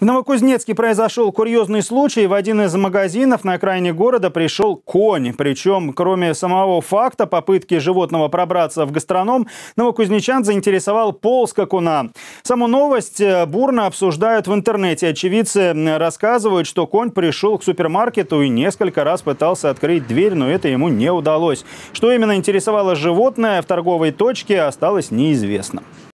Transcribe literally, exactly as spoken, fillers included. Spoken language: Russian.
В Новокузнецке произошел курьезный случай. В один из магазинов на окраине города пришел конь. Причем, кроме самого факта попытки животного пробраться в гастроном, новокузнечан заинтересовал пол скакуна. Саму новость бурно обсуждают в интернете. Очевидцы рассказывают, что конь пришел к супермаркету и несколько раз пытался открыть дверь, но это ему не удалось. Что именно интересовало животное в торговой точке, осталось неизвестно.